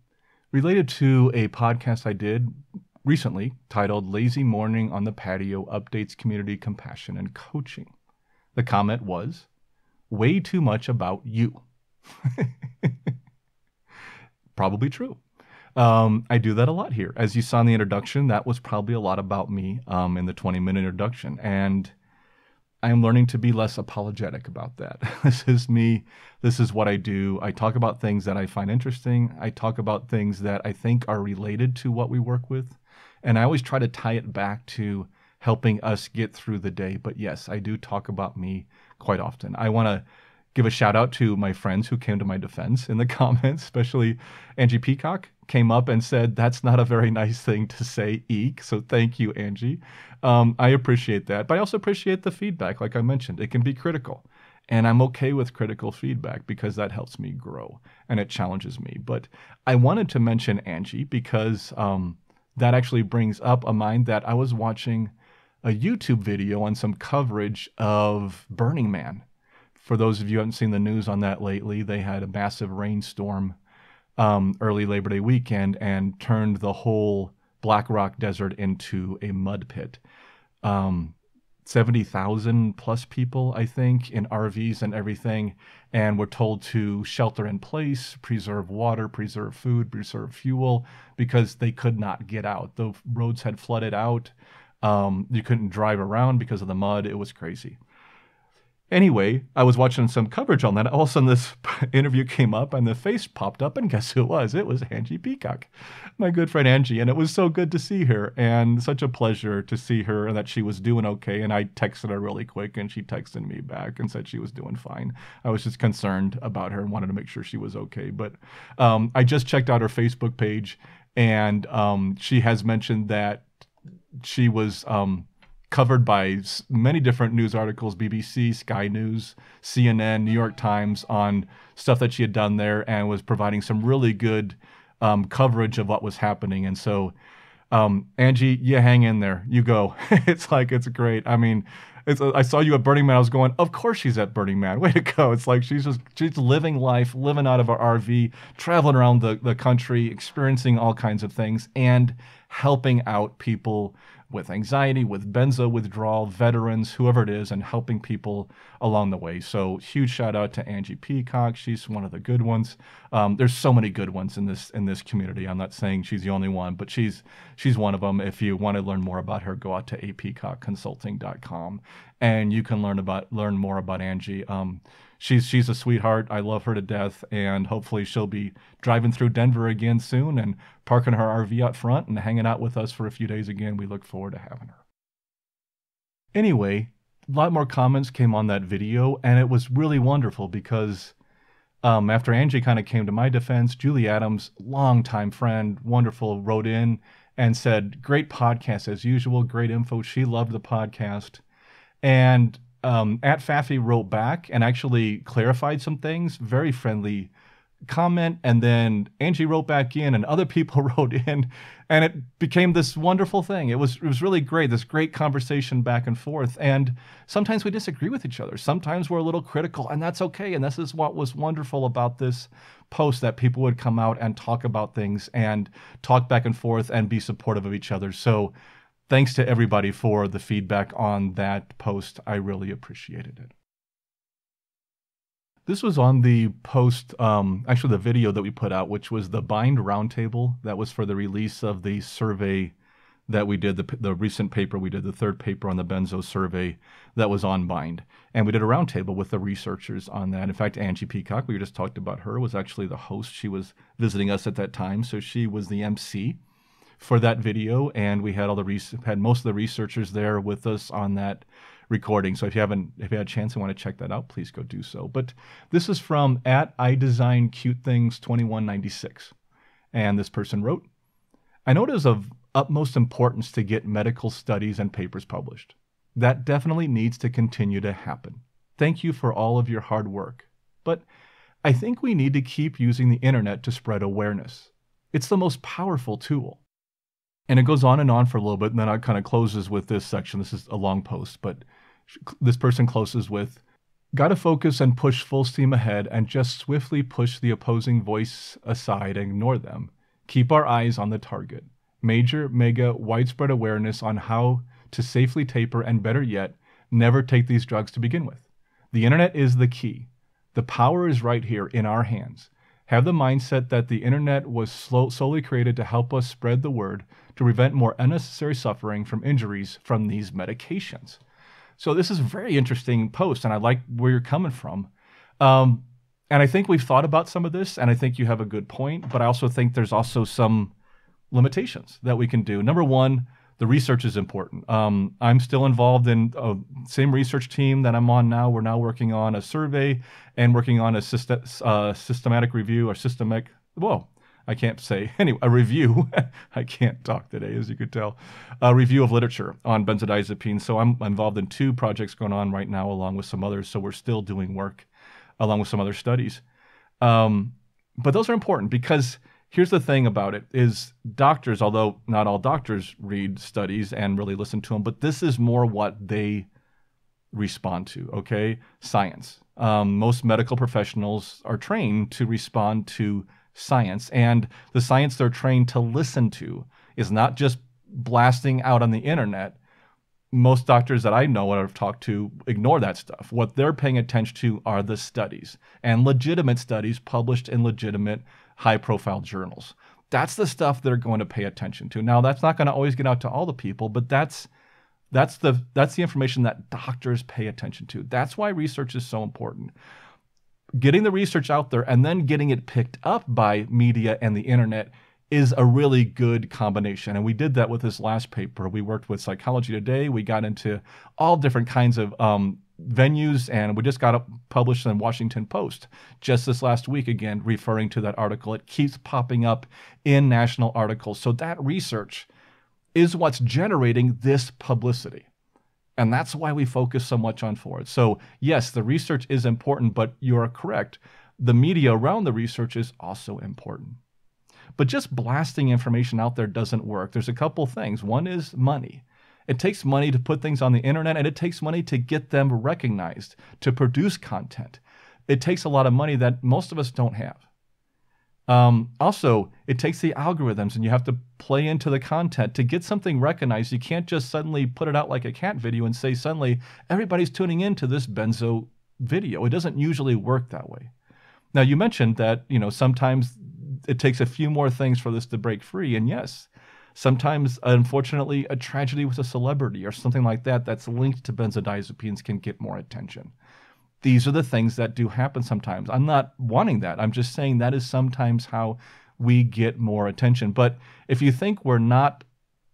related to a podcast I did recently titled Lazy Morning on the Patio Updates Community Compassion and Coaching. The comment was, way too much about you. Probably true. Um, I do that a lot here. As you saw in the introduction, that was probably a lot about me um, in the twenty minute introduction. And I'm learning to be less apologetic about that. This is me. This is what I do. I talk about things that I find interesting. I talk about things that I think are related to what we work with. And I always try to tie it back to helping us get through the day. But yes, I do talk about me quite often. I want to give a shout out to my friends who came to my defense in the comments, especially Angela Peacock came up and said, that's not a very nice thing to say, eek. So thank you, Angie. Um, I appreciate that. But I also appreciate the feedback. Like I mentioned, it can be critical. And I'm okay with critical feedback because that helps me grow and it challenges me. But I wanted to mention Angie because um, that actually brings up a mind that I was watching a YouTube video on some coverage of Burning Man. For those of you who haven't seen the news on that lately, they had a massive rainstorm um, early Labor Day weekend and turned the whole Black Rock Desert into a mud pit. Um, seventy thousand plus people, I think, in R Vs and everything. And we're told to shelter in place, preserve water, preserve food, preserve fuel, because they could not get out. The roads had flooded out. Um, you couldn't drive around because of the mud. It was crazy. Anyway, I was watching some coverage on that. All of a sudden, this interview came up and the face popped up, and guess who it was? It was Angie Peacock, my good friend Angie. And it was so good to see her, and such a pleasure to see her and that she was doing okay. And I texted her really quick, and she texted me back and said she was doing fine. I was just concerned about her and wanted to make sure she was okay. But um, I just checked out her Facebook page, and um, she has mentioned that she was... Um, covered by many different news articles, B B C, Sky News, C N N, New York Times, on stuff that she had done there, and was providing some really good um, coverage of what was happening. And so, um, Angie, you hang in there. You go. It's like, it's great. I mean, it's, I saw you at Burning Man. I was going, of course she's at Burning Man. Way to go. It's like she's just she's living life, living out of her R V, traveling around the, the country, experiencing all kinds of things, and helping out people with anxiety, with benzo withdrawal, veterans, whoever it is, and helping people along the way. So huge shout out to Angie Peacock. She's one of the good ones. Um, there's so many good ones in this in this community. I'm not saying she's the only one, but she's she's one of them. If you want to learn more about her, go out to a peacock consulting dot com, and you can learn about learn more about Angie. Um, she's she's a sweetheart. I love her to death, and hopefully she'll be driving through Denver again soon and parking her R V out front and hanging out with us for a few days again. We look forward to having her. Anyway, a lot more comments came on that video, and it was really wonderful because um, after Angie kind of came to my defense, Julie Adams, longtime friend, wonderful, wrote in and said, great podcast as usual, great info. She loved the podcast. And Um, at Faffy wrote back and actually clarified some things, very friendly comment. And then Angie wrote back in, and other people wrote in, and it became this wonderful thing. It was, it was really great, this great conversation back and forth. And sometimes we disagree with each other. Sometimes we're a little critical, and that's okay. And this is what was wonderful about this post, that people would come out and talk about things and talk back and forth and be supportive of each other. So thanks to everybody for the feedback on that post. I really appreciated it. This was on the post, um, actually the video that we put out, which was the BIND Roundtable. That was for the release of the survey that we did, the, the recent paper we did, the third paper on the benzo survey that was on BIND. And we did a roundtable with the researchers on that. In fact, Angie Peacock, we just talked about her, was actually the host. She was visiting us at that time, so she was the M C for that video, and we had all the res- had most of the researchers there with us on that recording. So if you haven't, if you had a chance and want to check that out, please go do so. But this is from at I Design Cute Things twenty-one ninety-six, and this person wrote, "I know it is of utmost importance to get medical studies and papers published. That definitely needs to continue to happen. Thank you for all of your hard work. But I think we need to keep using the internet to spread awareness. It's the most powerful tool." And it goes on and on for a little bit, and then it kind of closes with this section. This is a long post, but this person closes with, "Gotta focus and push full steam ahead and just swiftly push the opposing voice aside and ignore them. Keep our eyes on the target. Major, mega, widespread awareness on how to safely taper, and better yet, never take these drugs to begin with. The internet is the key. The power is right here in our hands. Have the mindset that the internet was slow, solely created to help us spread the word, to prevent more unnecessary suffering from injuries from these medications." So this is a very interesting post, and I like where you're coming from. Um, and I think we've thought about some of this, and I think you have a good point, but I also think there's also some limitations that we can do. Number one, the research is important. Um, I'm still involved in the same research team that I'm on now. We're now working on a survey and working on a system, uh, systematic review or systemic, whoa, I can't say, anyway, a review. I can't talk today, as you could tell. A review of literature on benzodiazepines. So I'm involved in two projects going on right now, along with some others. So we're still doing work along with some other studies. Um, but those are important because here's the thing about it is doctors, although not all doctors read studies and really listen to them, but this is more what they respond to, okay? Science. Um, most medical professionals are trained to respond to science, and the science they're trained to listen to is not just blasting out on the internet. most doctors that I know and have talked to ignore that stuff. What they're paying attention to are the studies, and legitimate studies published in legitimate high-profile journals. That's the stuff they're going to pay attention to. Now, that's not going to always get out to all the people, but that's that's the that's the information that doctors pay attention to. That's why research is so important. Getting the research out there and then getting it picked up by media and the internet is a really good combination. And we did that with this last paper. We worked with Psychology Today. We got into all different kinds of um, venues, and we just got up published in Washington Post just this last week, again, referring to that article. It keeps popping up in national articles. So that research is what's generating this publicity. And that's why we focus so much on forward. So yes, the research is important, but you're correct. The media around the research is also important. But just blasting information out there doesn't work. There's a couple things. One is money. It takes money to put things on the internet, and it takes money to get them recognized, to produce content. It takes a lot of money that most of us don't have. Um, also, it takes the algorithms, and you have to play into the content to get something recognized. You can't just suddenly put it out like a cat video and say suddenly, everybody's tuning into this Benzo video. It doesn't usually work that way. Now, you mentioned that, you know, sometimes it takes a few more things for this to break free. And yes, sometimes, unfortunately, a tragedy with a celebrity or something like that that's linked to benzodiazepines can get more attention. These are the things that do happen sometimes. I'm not wanting that. I'm just saying that is sometimes how we get more attention. But if you think we're not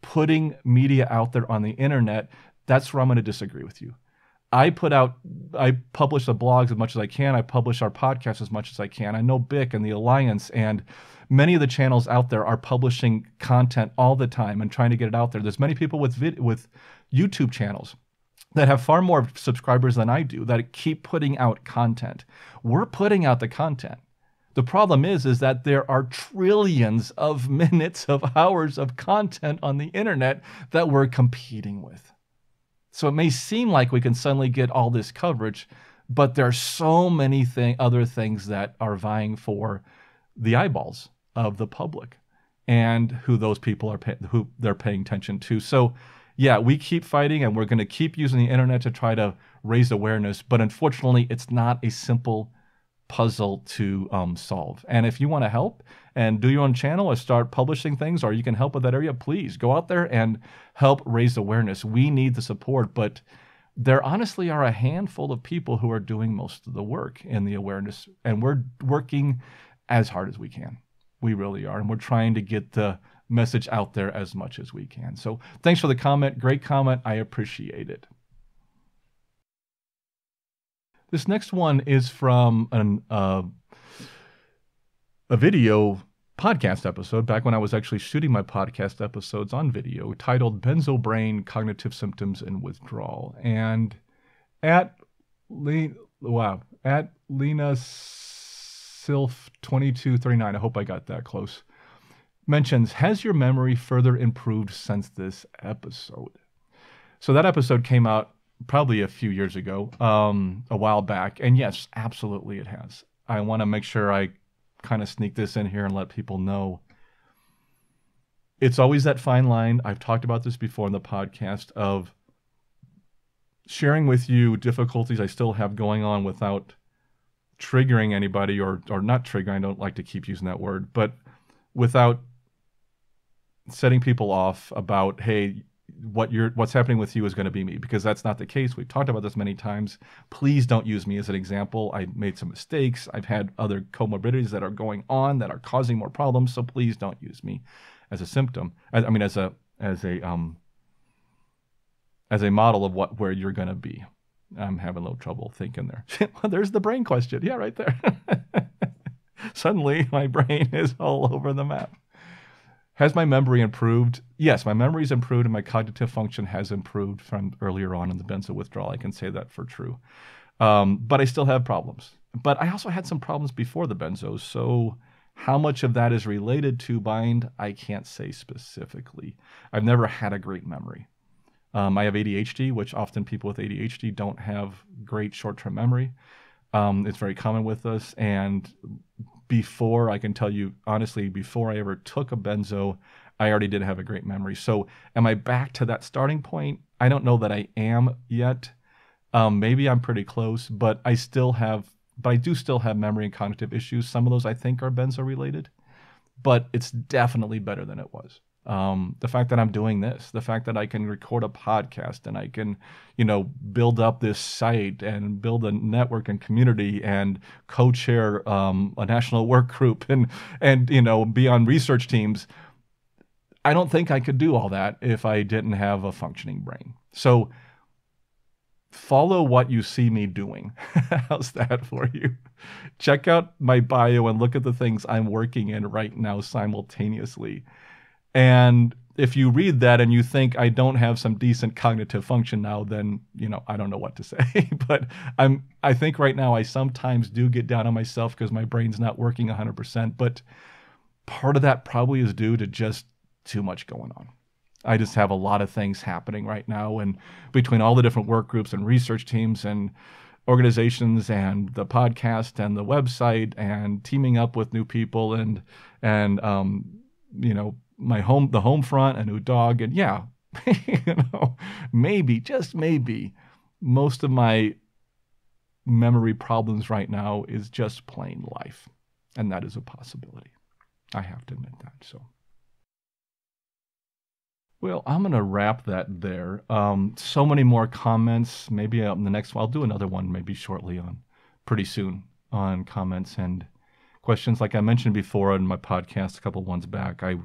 putting media out there on the internet, that's where I'm going to disagree with you. I put out, I publish the blogs as much as I can. I publish our podcast as much as I can. I know B I C and the Alliance and many of the channels out there are publishing content all the time and trying to get it out there. There's many people with vid with YouTube channels that have far more subscribers than I do that keep putting out content. We're putting out the content. The problem is, is that there are trillions of minutes of hours of content on the internet that we're competing with. So it may seem like we can suddenly get all this coverage, but there are so many thing, other things that are vying for the eyeballs of the public and who those people are, pay, who they're paying attention to. So yeah, we keep fighting and we're going to keep using the internet to try to raise awareness, but unfortunately it's not a simple puzzle to um, solve. And if you want to help and do your own channel or start publishing things, or you can help with that area, please go out there and help raise awareness. We need the support, but there honestly are a handful of people who are doing most of the work in the awareness, and we're working as hard as we can. We really are, and we're trying to get the message out there as much as we can. So thanks for the comment. Great comment. I appreciate it. This next one is from an, uh, a video podcast episode back when I was actually shooting my podcast episodes on video, titled Benzo Brain Cognitive Symptoms and Withdrawal. And at, Le wow, at Lena Silf twenty-two thirty-nine, I hope I got that close, mentions, has your memory further improved since this episode? So that episode came out probably a few years ago, um, a while back. And yes, absolutely it has. I want to make sure I kind of sneak this in here and let people know. It's always that fine line. I've talked about this before in the podcast of sharing with you difficulties I still have going on without triggering anybody, or, or not triggering. I don't like to keep using that word, but without setting people off about, hey, what you're, what's happening with you is going to be me, because that's not the case. We've talked about this many times. Please don't use me as an example. I made some mistakes. I've had other comorbidities that are going on that are causing more problems. So please don't use me as a symptom. I, I mean, as a, as a, um, as a model of what, where you're going to be. I'm having a little trouble thinking there. Well, there's the brain question. Yeah, right there. Suddenly my brain is all over the map. Has my memory improved? Yes, my memory's improved and my cognitive function has improved from earlier on in the benzo withdrawal. I can say that for true. Um, but I still have problems. But I also had some problems before the benzos. So how much of that is related to bind, I can't say specifically. I've never had a great memory. Um, I have A D H D, which often people with A D H D don't have great short-term memory. Um, it's very common with us. And before, I can tell you, honestly, before I ever took a benzo, I already did have a great memory. So am I back to that starting point? I don't know that I am yet. Um, maybe I'm pretty close, but I still have, but I do still have memory and cognitive issues. Some of those I think are benzo related, but it's definitely better than it was. Um, the fact that I'm doing this, the fact that I can record a podcast and I can, you know, build up this site and build a network and community and co-chair um, a national work group and, and, you know, be on research teams. I don't think I could do all that if I didn't have a functioning brain. So follow what you see me doing. How's that for you? Check out my bio and look at the things I'm working in right now simultaneously. And if you read that and you think I don't have some decent cognitive function now, then, you know, I don't know what to say. But I'm, I think right now I sometimes do get down on myself because my brain's not working one hundred percent. But part of that probably is due to just too much going on. I just have a lot of things happening right now. And between all the different work groups and research teams and organizations and the podcast and the website and teaming up with new people and, and um, you know, my home, the home front, a new dog, and yeah, you know, maybe, just maybe, most of my memory problems right now is just plain life. And that is a possibility. I have to admit that, so. Well, I'm going to wrap that there. Um, so many more comments. Maybe uh, the next one, I'll do another one maybe shortly on, pretty soon, on comments and questions. Like I mentioned before on my podcast a couple ones back, I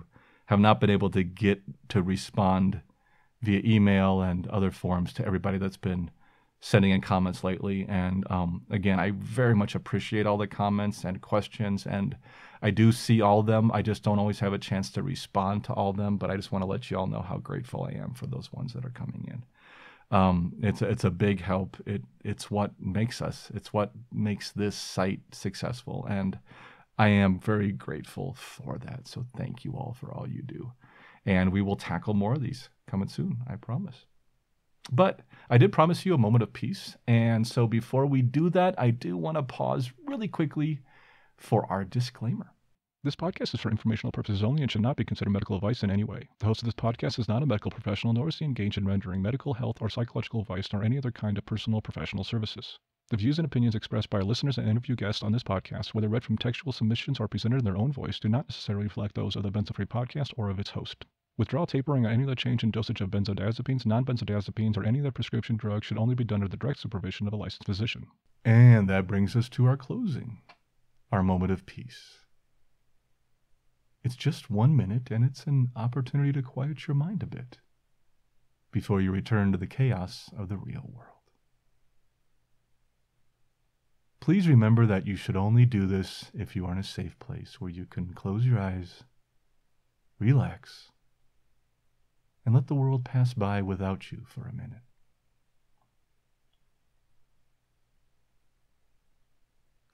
have not been able to get to respond via email and other forms to everybody that's been sending in comments lately. And um, again, I very much appreciate all the comments and questions, and I do see all of them. I just don't always have a chance to respond to all of them, but I just want to let you all know how grateful I am for those ones that are coming in. Um, it's, it's a big help. It, it's what makes us. It's what makes this site successful. And I am very grateful for that. So thank you all for all you do. And we will tackle more of these coming soon, I promise. But I did promise you a moment of peace. And so before we do that, I do want to pause really quickly for our disclaimer. This podcast is for informational purposes only and should not be considered medical advice in any way. The host of this podcast is not a medical professional, nor is he engaged in rendering medical, health, or psychological advice, nor any other kind of personal or professional services. The views and opinions expressed by our listeners and interview guests on this podcast, whether read from textual submissions or presented in their own voice, do not necessarily reflect those of the Benzo Free Podcast or of its host. Withdrawal, tapering, or any other change in dosage of benzodiazepines, non-benzodiazepines, or any other prescription drug should only be done under the direct supervision of a licensed physician. And that brings us to our closing, our moment of peace. It's just one minute, and it's an opportunity to quiet your mind a bit before you return to the chaos of the real world. Please remember that you should only do this if you are in a safe place where you can close your eyes, relax, and let the world pass by without you for a minute.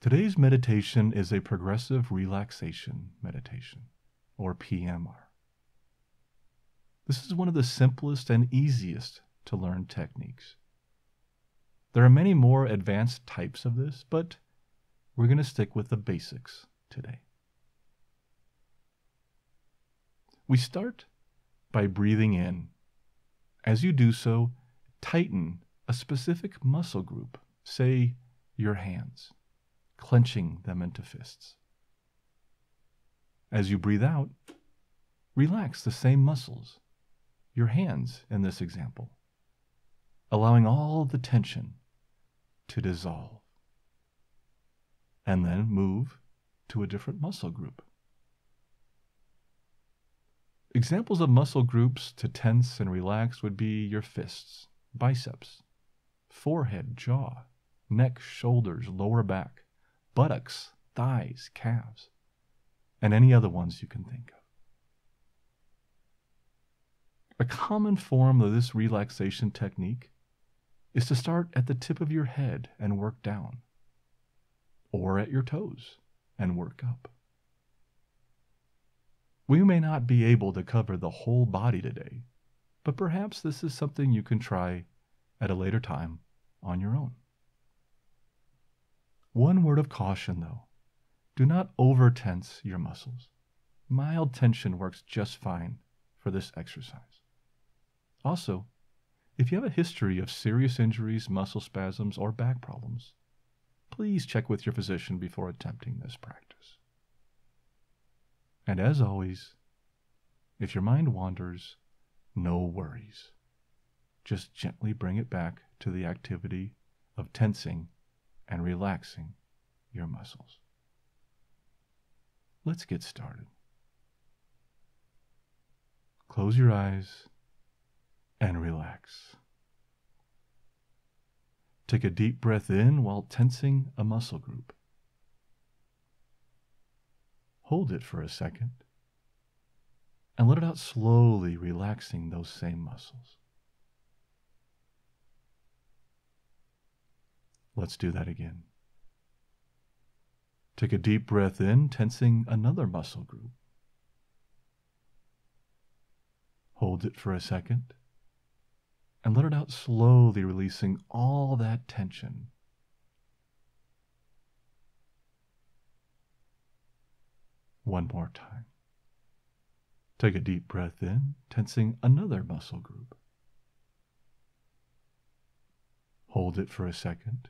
Today's meditation is a progressive relaxation meditation, or P M R. This is one of the simplest and easiest to learn techniques. There are many more advanced types of this, but we're going to stick with the basics today. We start by breathing in. As you do so, tighten a specific muscle group, say your hands, clenching them into fists. As you breathe out, relax the same muscles, your hands in this example, allowing all the tension to dissolve. And then move to a different muscle group. Examples of muscle groups to tense and relax would be your fists, biceps, forehead, jaw, neck, shoulders, lower back, buttocks, thighs, calves, and any other ones you can think of. A common form of this relaxation technique is to start at the tip of your head and work down, or at your toes and work up. We may not be able to cover the whole body today, but perhaps this is something you can try at a later time on your own. One word of caution, though. Do not over-tense your muscles. Mild tension works just fine for this exercise. Also, If you have a history of serious injuries, muscle spasms, or back problems, please check with your physician before attempting this practice. And as always, if your mind wanders, no worries. Just gently bring it back to the activity of tensing and relaxing your muscles. Let's get started. Close your eyes and relax. Take a deep breath in while tensing a muscle group. Hold it for a second and let it out slowly, relaxing those same muscles. Let's do that again. Take a deep breath in, tensing another muscle group. Hold it for a second and let it out slowly, releasing all that tension. One more time. Take a deep breath in, tensing another muscle group. Hold it for a second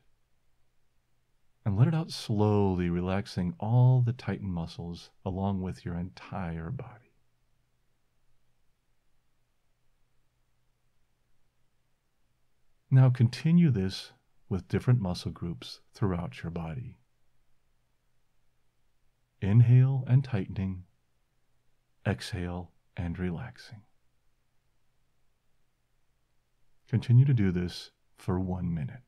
and let it out slowly, relaxing all the tightened muscles along with your entire body. Now continue this with different muscle groups throughout your body. Inhale and tightening, exhale and relaxing. Continue to do this for one minute.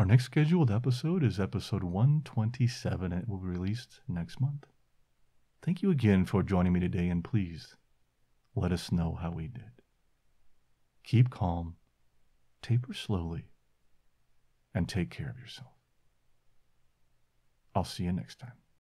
Our next scheduled episode is episode one twenty-seven, and it will be released next month. Thank you again for joining me today, and please let us know how we did. Keep calm, taper slowly, and take care of yourself. I'll see you next time.